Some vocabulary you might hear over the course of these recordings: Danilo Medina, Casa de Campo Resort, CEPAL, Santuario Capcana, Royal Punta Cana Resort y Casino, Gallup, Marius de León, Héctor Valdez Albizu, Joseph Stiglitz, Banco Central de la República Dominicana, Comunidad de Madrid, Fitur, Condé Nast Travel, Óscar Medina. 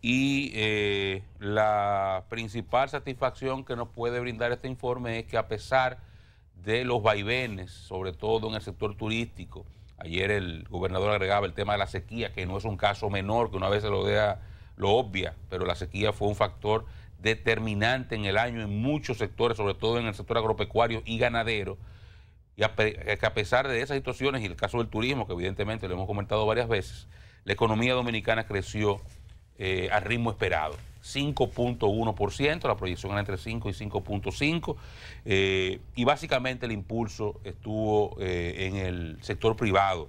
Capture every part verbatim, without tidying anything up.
y eh, la principal satisfacción que nos puede brindar este informe es que, a pesar de los vaivenes, sobre todo en el sector turístico, ayer el gobernador agregaba el tema de la sequía, que no es un caso menor, que una vez se lo deja, lo obvia, pero la sequía fue un factor determinante en el año en muchos sectores, sobre todo en el sector agropecuario y ganadero, y a, que a pesar de esas situaciones y el caso del turismo, que evidentemente lo hemos comentado varias veces, la economía dominicana creció eh, al ritmo esperado, cinco punto uno por ciento, la proyección era entre cinco y cinco punto cinco, eh, y básicamente el impulso estuvo eh, en el sector privado,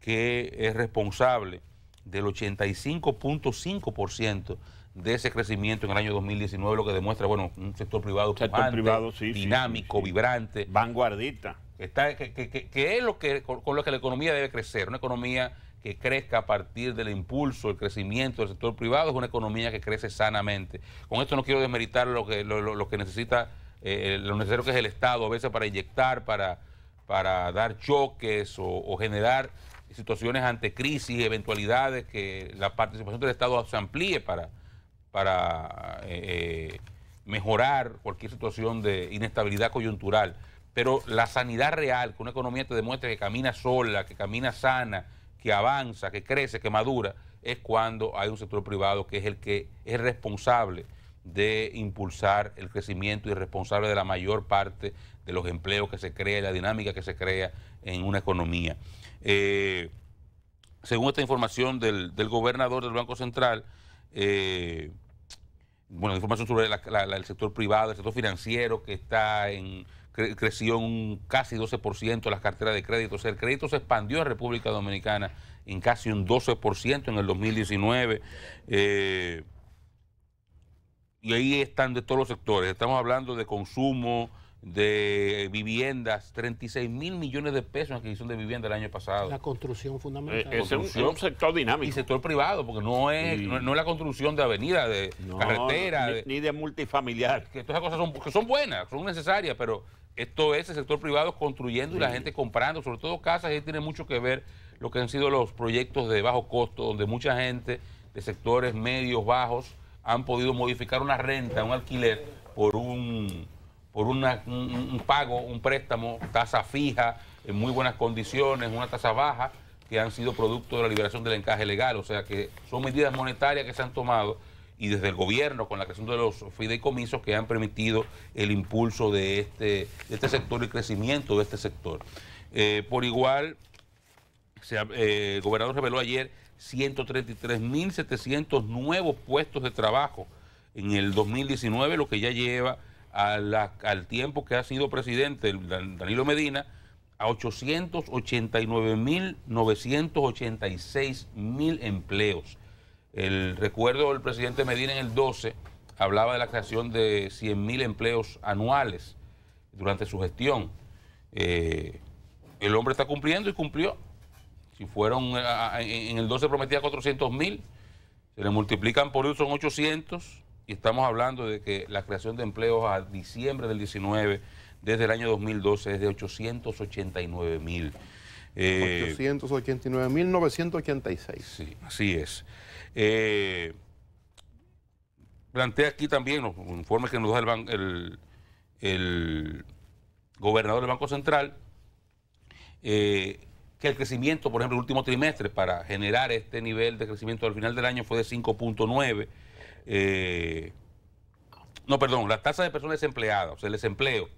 que es responsable del ochenta y cinco punto cinco por ciento de ese crecimiento en el año dos mil diecinueve, lo que demuestra, bueno, un sector privado, sector fumante, privado sí, dinámico, sí, sí, sí. vibrante, vanguardista, está, que, que, que es lo que con, con lo que la economía debe crecer, una economía que crezca a partir del impulso, el crecimiento del sector privado, es una economía que crece sanamente. Con esto no quiero desmeritar lo que lo, lo, lo que necesita, eh, lo necesario que es el Estado a veces para inyectar, para, para dar choques o, o generar situaciones ante crisis, eventualidades, que la participación del Estado se amplíe para, para eh, mejorar cualquier situación de inestabilidad coyuntural. Pero la sanidad real, que una economía te demuestre que camina sola, que camina sana, que avanza, que crece, que madura, es cuando hay un sector privado que es el que es responsable de impulsar el crecimiento y responsable de la mayor parte de los empleos que se crea y la dinámica que se crea en una economía. Eh, según esta información del, del gobernador del Banco Central, eh, bueno, información sobre la, la, la, el sector privado, el sector financiero, que está en cre, creció un casi doce por ciento las carteras de crédito. O sea, el crédito se expandió en República Dominicana en casi un doce por ciento en el dos mil diecinueve. Eh, y ahí están de todos los sectores. Estamos hablando de consumo, de viviendas, treinta y seis mil millones de pesos en adquisición de vivienda el año pasado. La construcción fundamental. Eh, es, construcción, es un sector dinámico. Y sector privado, porque no es, sí. no, no es la construcción de avenidas, de no, carreteras. Ni de, ni de multifamiliar. Que todas esas cosas son, que son buenas, son necesarias, pero esto es el sector privado construyendo sí. y la gente comprando, sobre todo casas, y ahí tiene mucho que ver lo que han sido los proyectos de bajo costo, donde mucha gente de sectores medios, bajos, han podido modificar una renta, un alquiler, por un... por una, un, un pago, un préstamo, tasa fija, en muy buenas condiciones, una tasa baja, que han sido producto de la liberación del encaje legal. O sea que son medidas monetarias que se han tomado y desde el gobierno, con la creación de los fideicomisos, que han permitido el impulso de este, de este sector y el crecimiento de este sector. Eh, por igual, se, eh, el gobernador reveló ayer ciento treinta y tres mil setecientos nuevos puestos de trabajo en el dos mil diecinueve, lo que ya lleva A la, al tiempo que ha sido presidente Danilo Medina, a ochocientos ochenta y nueve mil novecientos ochenta y seis empleos. El recuerdo del presidente Medina en el doce hablaba de la creación de cien mil empleos anuales durante su gestión. Eh, el hombre está cumpliendo y cumplió. Si fueron a, a, en el doce prometía cuatrocientos mil, se le multiplican por eso, son ochocientos. Y estamos hablando de que la creación de empleos a diciembre del diecinueve, desde el año dos mil doce, es de ochocientos ochenta y nueve mil. Eh, ochocientos ochenta y nueve mil novecientos ochenta y seis. Sí, así es. Eh, plantea aquí también los informes que nos da el, el, el gobernador del Banco Central, eh, que el crecimiento, por ejemplo, el último trimestre, para generar este nivel de crecimiento al final del año, fue de cinco punto nueve por ciento. Eh, no, perdón, la tasa de personas desempleadas, o sea, el desempleo,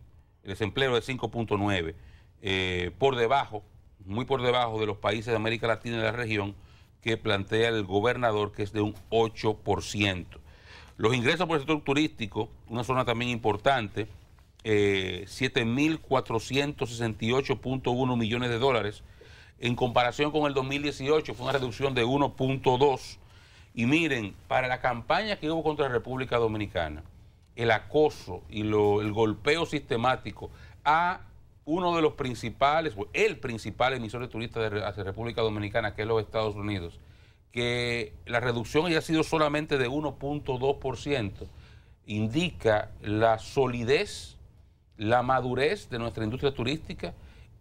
el desempleo es de cinco punto nueve, eh, por debajo, muy por debajo de los países de América Latina y de la región, que plantea el gobernador, que es de un ocho por ciento. Los ingresos por el sector turístico, una zona también importante, eh, siete mil cuatrocientos sesenta y ocho punto uno millones de dólares, en comparación con el dos mil dieciocho fue una reducción de uno punto dos. Y miren, para la campaña que hubo contra la República Dominicana, el acoso y lo, el golpeo sistemático a uno de los principales, o el principal emisor de turistas de, hacia República Dominicana, que es los Estados Unidos, que la reducción haya sido solamente de uno punto dos por ciento, indica la solidez, la madurez de nuestra industria turística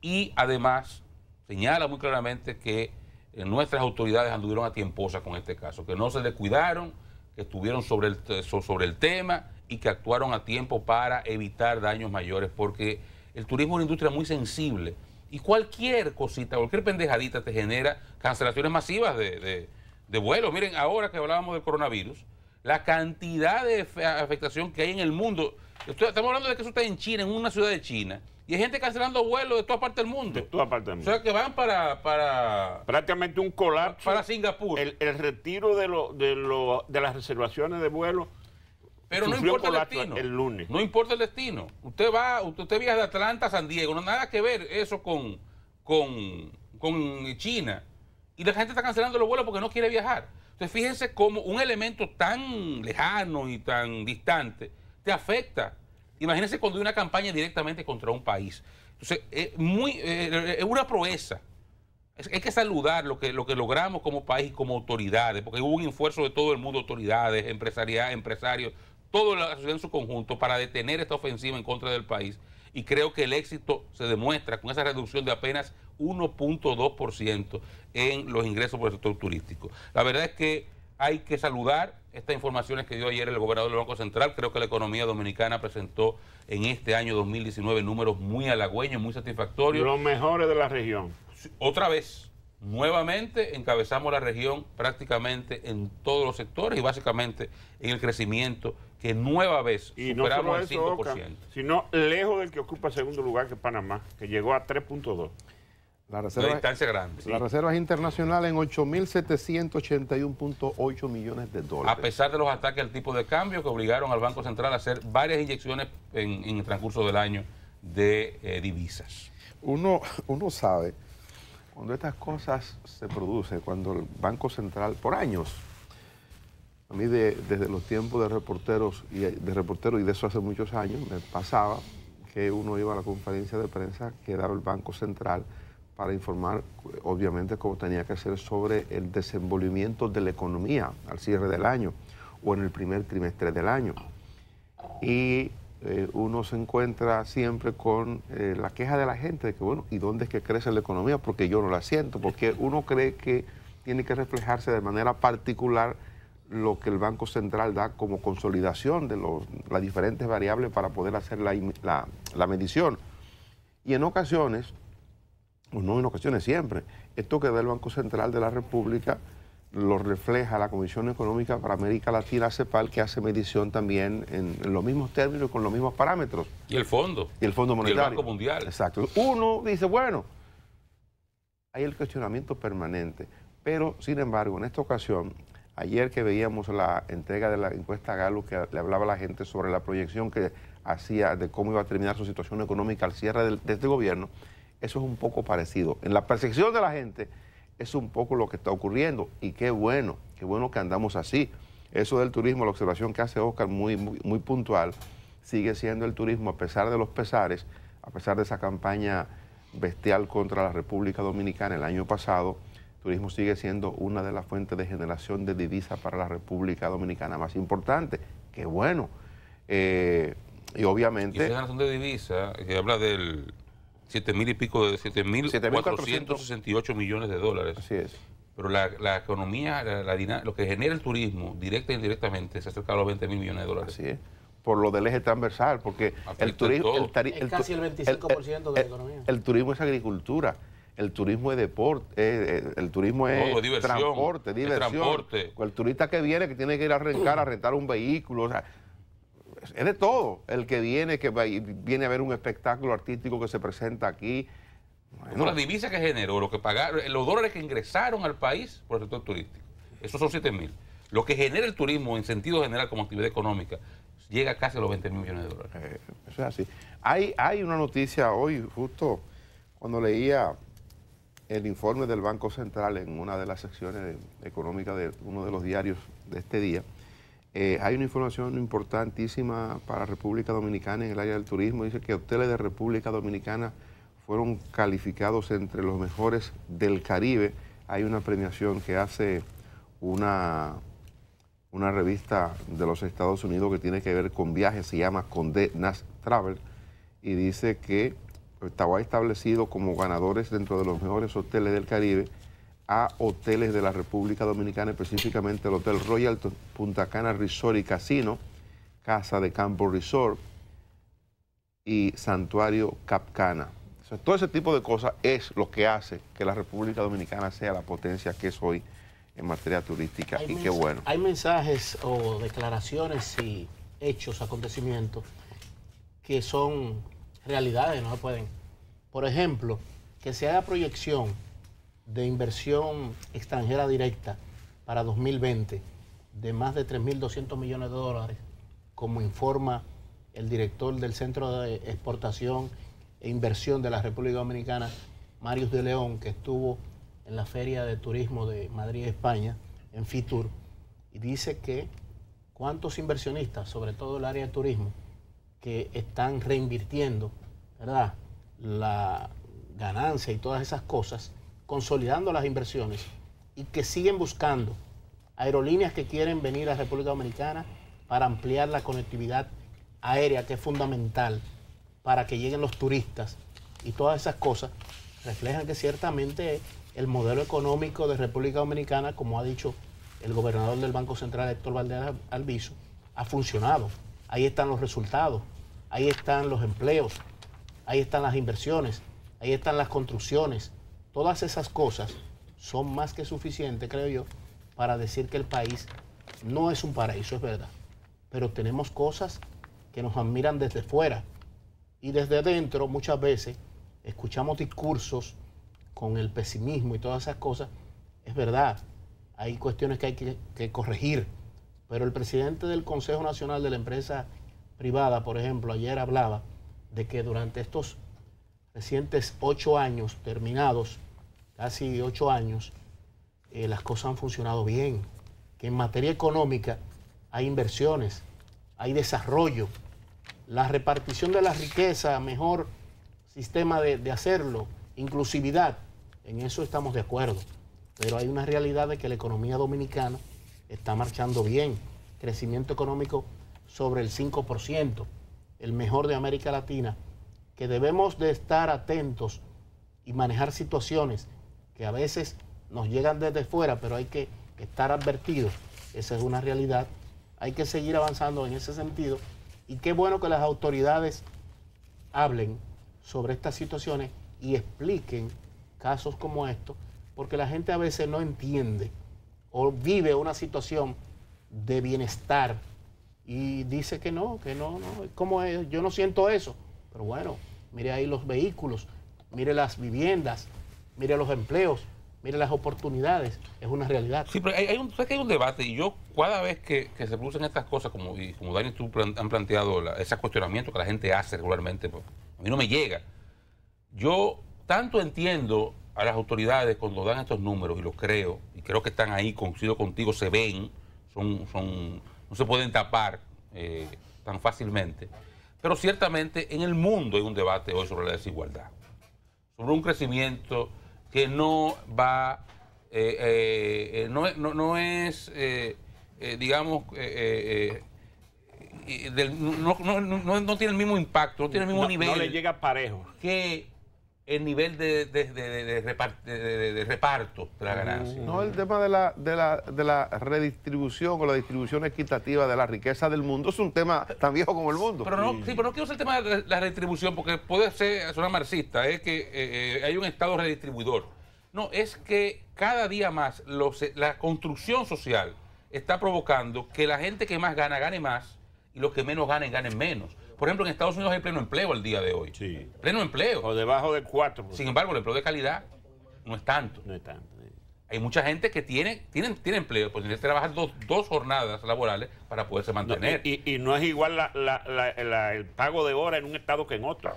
y además señala muy claramente que nuestras autoridades anduvieron a tiemposas con este caso, que no se descuidaron, que estuvieron sobre el, sobre el tema y que actuaron a tiempo para evitar daños mayores, porque el turismo es una industria muy sensible y cualquier cosita, cualquier pendejadita te genera cancelaciones masivas de, de, de vuelos. Miren, ahora que hablábamos del coronavirus, la cantidad de afectación que hay en el mundo, estoy, estamos hablando de que eso está en China, en una ciudad de China, y hay gente cancelando vuelos de toda parte del mundo. De toda parte del mundo. O sea, que van para... para prácticamente un colapso. Para Singapur. El, el retiro de, lo, de, lo, de las reservaciones de vuelos. Pero no importa el destino. El lunes. No importa el destino. Usted va, usted, usted viaja de Atlanta a San Diego, no nada que ver eso con, con, con China. Y la gente está cancelando los vuelos porque no quiere viajar. Entonces, fíjense cómo un elemento tan lejano y tan distante te afecta. Imagínense cuando hay una campaña directamente contra un país. Entonces, es, muy, eh, es una proeza. Es, hay que saludar lo que, lo que logramos como país y como autoridades, porque hubo un esfuerzo de todo el mundo, autoridades, empresarias, empresarios, toda la sociedad en su conjunto para detener esta ofensiva en contra del país. Y creo que el éxito se demuestra con esa reducción de apenas uno punto dos por ciento en los ingresos por el sector turístico. La verdad es que hay que saludar estas informaciones que dio ayer el gobernador del Banco Central. Creo que la economía dominicana presentó en este año dos mil diecinueve números muy halagüeños, muy satisfactorios. Los mejores de la región. Otra vez, nuevamente encabezamos la región prácticamente en todos los sectores y básicamente en el crecimiento que nueva vez y superamos no el cinco por ciento. Oca, sino lejos del que ocupa segundo lugar, que es Panamá, que llegó a tres punto dos. La reserva, una distancia grande. Las sí. reservas internacionales en ocho mil setecientos ochenta y uno punto ocho millones de dólares. A pesar de los ataques al tipo de cambio que obligaron al Banco Central a hacer varias inyecciones en, en el transcurso del año de eh, divisas. Uno, uno sabe, cuando estas cosas se producen, cuando el Banco Central, por años, a mí de, desde los tiempos de reporteros y de reporteros y de eso hace muchos años, me pasaba que uno iba a la conferencia de prensa que daba el Banco Central para informar, obviamente, cómo tenía que hacer sobre el desenvolvimiento de la economía al cierre del año o en el primer trimestre del año. Y eh, uno se encuentra siempre con eh, la queja de la gente de que, bueno, ¿y dónde es que crece la economía? Porque yo no la siento, porque uno cree que tiene que reflejarse de manera particular lo que el Banco Central da como consolidación de los, las diferentes variables para poder hacer la, la, la medición. Y en ocasiones... no en ocasiones, siempre. Esto que da el Banco Central de la República lo refleja la Comisión Económica para América Latina, CEPAL, que hace medición también en, en los mismos términos y con los mismos parámetros. Y el Fondo. Y el Fondo Monetario. Y el Banco Mundial. Exacto. Uno dice, bueno, hay el cuestionamiento permanente. Pero, sin embargo, en esta ocasión, ayer que veíamos la entrega de la encuesta Gallup, que le hablaba a la gente sobre la proyección que hacía de cómo iba a terminar su situación económica al cierre del, de este gobierno, eso es un poco parecido. En la percepción de la gente es un poco lo que está ocurriendo. Y qué bueno, qué bueno que andamos así. Eso del turismo, la observación que hace Oscar muy, muy, muy puntual, sigue siendo el turismo a pesar de los pesares, a pesar de esa campaña bestial contra la República Dominicana el año pasado, el turismo sigue siendo una de las fuentes de generación de divisas para la República Dominicana más importante. Qué bueno. Eh, y obviamente... Y esa generación de divisas, que habla del... siete mil y pico de siete mil cuatrocientos sesenta y ocho millones de dólares. Así es. Pero la, la economía, la, la, lo que genera el turismo, directa e indirectamente, se acerca a los veinte mil millones de dólares. Así es. Por lo del eje transversal, porque el turismo. El tari, es el, casi el veinticinco por ciento el, el, de la economía. El, el turismo es agricultura, el turismo es deporte, eh, el turismo es no, diversión, transporte, diversión. El, transporte. El turista que viene, que tiene que ir a arrancar, a rentar un vehículo, o sea. Es de todo. El que viene, que va, viene a ver un espectáculo artístico que se presenta aquí. Bueno. Las divisas que generó, lo que pagaron, los dólares que ingresaron al país por el sector turístico. Esos son siete mil. Lo que genera el turismo en sentido general como actividad económica llega casi a los veinte mil millones de dólares. Eh, eso es así. Hay, hay una noticia hoy, justo cuando leía el informe del Banco Central en una de las secciones económicas de uno de los diarios de este día. Eh, hay una información importantísima para República Dominicana en el área del turismo. Dice que hoteles de República Dominicana fueron calificados entre los mejores del Caribe. Hay una premiación que hace una, una revista de los Estados Unidos que tiene que ver con viajes. Se llama Condé Nast Travel. Y dice que estaba establecido como ganadores dentro de los mejores hoteles del Caribe a hoteles de la República Dominicana, específicamente el Hotel Royal Punta Cana Resort y Casino, Casa de Campo Resort y Santuario Capcana. O sea, todo ese tipo de cosas es lo que hace que la República Dominicana sea la potencia que es hoy en materia turística. Hay y qué bueno. Hay mensajes o declaraciones y hechos, acontecimientos que son realidades, no se pueden. Por ejemplo, que se haga proyección de inversión extranjera directa para dos mil veinte de más de tres mil doscientos millones de dólares, como informa el director del Centro de Exportación e Inversión de la República Dominicana, Marius de León, que estuvo en la Feria de Turismo de Madrid, España, en Fitur, y dice que cuántos inversionistas, sobre todo el área de turismo, que están reinvirtiendo, ¿verdad?, la ganancia y todas esas cosas, consolidando las inversiones, y que siguen buscando aerolíneas que quieren venir a la República Dominicana para ampliar la conectividad aérea, que es fundamental para que lleguen los turistas, y todas esas cosas reflejan que ciertamente el modelo económico de República Dominicana, como ha dicho el gobernador del Banco Central, Héctor Valdez Albizu, ha funcionado. Ahí están los resultados, ahí están los empleos, ahí están las inversiones, ahí están las construcciones. Todas esas cosas son más que suficientes, creo yo, para decir que el país no es un paraíso, es verdad, pero tenemos cosas que nos admiran desde fuera, y desde dentro muchas veces escuchamos discursos con el pesimismo y todas esas cosas. Es verdad, hay cuestiones que hay que, que corregir, pero el presidente del Consejo Nacional de la Empresa Privada, por ejemplo, ayer hablaba de que durante estos recientes ocho años terminados, casi ocho años, eh, las cosas han funcionado bien, que en materia económica hay inversiones, hay desarrollo, la repartición de la riqueza, mejor sistema de, de hacerlo, inclusividad, en eso estamos de acuerdo, pero hay una realidad de que la economía dominicana está marchando bien, crecimiento económico sobre el cinco por ciento, el mejor de América Latina, que debemos de estar atentos y manejar situaciones que a veces nos llegan desde fuera, pero hay que estar advertidos. Esa es una realidad. Hay que seguir avanzando en ese sentido. Y qué bueno que las autoridades hablen sobre estas situaciones y expliquen casos como estos, porque la gente a veces no entiende o vive una situación de bienestar y dice que no, que no, no, ¿cómo es? Yo no siento eso. Pero bueno, mire ahí los vehículos, mire las viviendas, mire los empleos, mire las oportunidades. Es una realidad. Sí, pero hay, hay, un, ¿sabes que hay un debate? Y yo cada vez que, que se producen estas cosas, como, y como Dani y tú plan, han planteado la, ese cuestionamiento que la gente hace regularmente, pues, a mí no me llega. Yo tanto entiendo a las autoridades cuando dan estos números, y los creo, y creo que están ahí, coincido contigo, se ven, son, son, no se pueden tapar eh, tan fácilmente. Pero ciertamente en el mundo hay un debate hoy sobre la desigualdad, sobre un crecimiento que no va, eh, eh, no, no, no es, eh, eh, digamos, eh, eh, del, no, no, no, no tiene el mismo impacto, no tiene el mismo no, nivel. No le llega parejo. Que el nivel de, de, de, de, reparto, de, de reparto de la ganancia. No, el tema de la, de, la, de la redistribución o la distribución equitativa de la riqueza del mundo es un tema tan viejo como el mundo. Pero no, sí, pero no quiero usar el tema de la redistribución porque puede ser, suena marxista, es que eh, hay un Estado redistribuidor. No, es que cada día más los, la construcción social está provocando que la gente que más gana, gane más y los que menos ganen, ganen menos. Por ejemplo, en Estados Unidos hay pleno empleo al día de hoy. Sí. Pleno empleo. O debajo de cuatro. Sin embargo, el empleo de calidad no es tanto. No es tanto. Sí. Hay mucha gente que tiene, tiene, tiene empleo, pues tiene que trabajar dos, dos jornadas laborales para poderse mantener. No, y, y no es igual la, la, la, la, el pago de hora en un estado que en otro.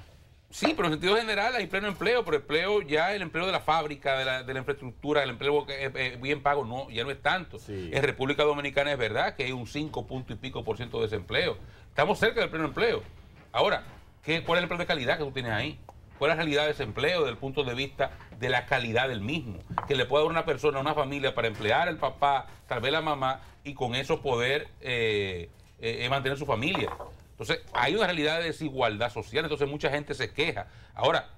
Sí, pero en sentido general hay pleno empleo, pero empleo ya el empleo de la fábrica, de la, de la infraestructura, el empleo eh, eh, bien pago no, ya no es tanto. Sí. En República Dominicana es verdad que hay un cinco punto y pico por ciento de desempleo. Estamos cerca del pleno empleo. Ahora, ¿qué, ¿cuál es el empleo de calidad que tú tienes ahí? ¿Cuál es la realidad de ese empleo desde el punto de vista de la calidad del mismo? Que le pueda dar una persona, una familia para emplear al papá, tal vez la mamá, y con eso poder eh, eh, mantener su familia. Entonces, hay una realidad de desigualdad social, entonces mucha gente se queja. Ahora,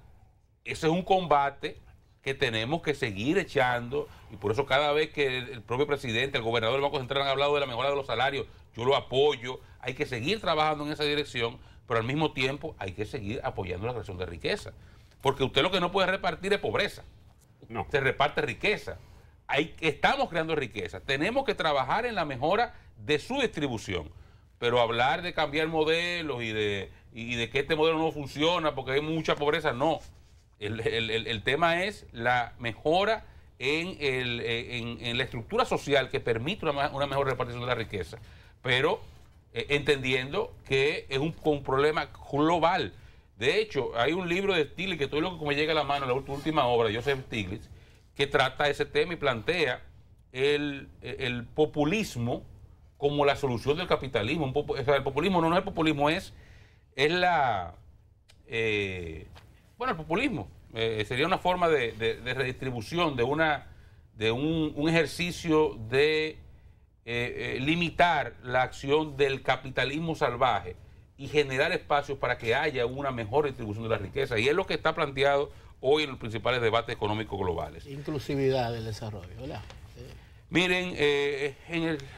ese es un combate que tenemos que seguir echando, y por eso cada vez que el, el propio presidente, el gobernador del Banco Central han hablado de la mejora de los salarios, yo lo apoyo. Hay que seguir trabajando en esa dirección, pero al mismo tiempo hay que seguir apoyando la creación de riqueza, porque usted lo que no puede repartir es pobreza, no se reparte riqueza. Hay, estamos creando riqueza, tenemos que trabajar en la mejora de su distribución, pero hablar de cambiar modelos y de, y de que este modelo no funciona porque hay mucha pobreza, no. El, el, el, el tema es la mejora en, el, en, en la estructura social que permite una, una mejor repartición de la riqueza, pero eh, entendiendo que es un, un problema global. De hecho, hay un libro de Stiglitz, que todo lo que me llega a la mano, la última obra de Joseph Stiglitz, que trata ese tema y plantea el, el populismo como la solución del capitalismo. Un popu, o sea, el populismo no, no es el populismo, es, es la... Eh, bueno, el populismo eh, sería una forma de, de, de redistribución, de, una, de un, un ejercicio de eh, eh, limitar la acción del capitalismo salvaje y generar espacios para que haya una mejor distribución de la riqueza. Y es lo que está planteado hoy en los principales debates económicos globales. Inclusividad del desarrollo, ¿verdad? Sí. Miren, eh, en el...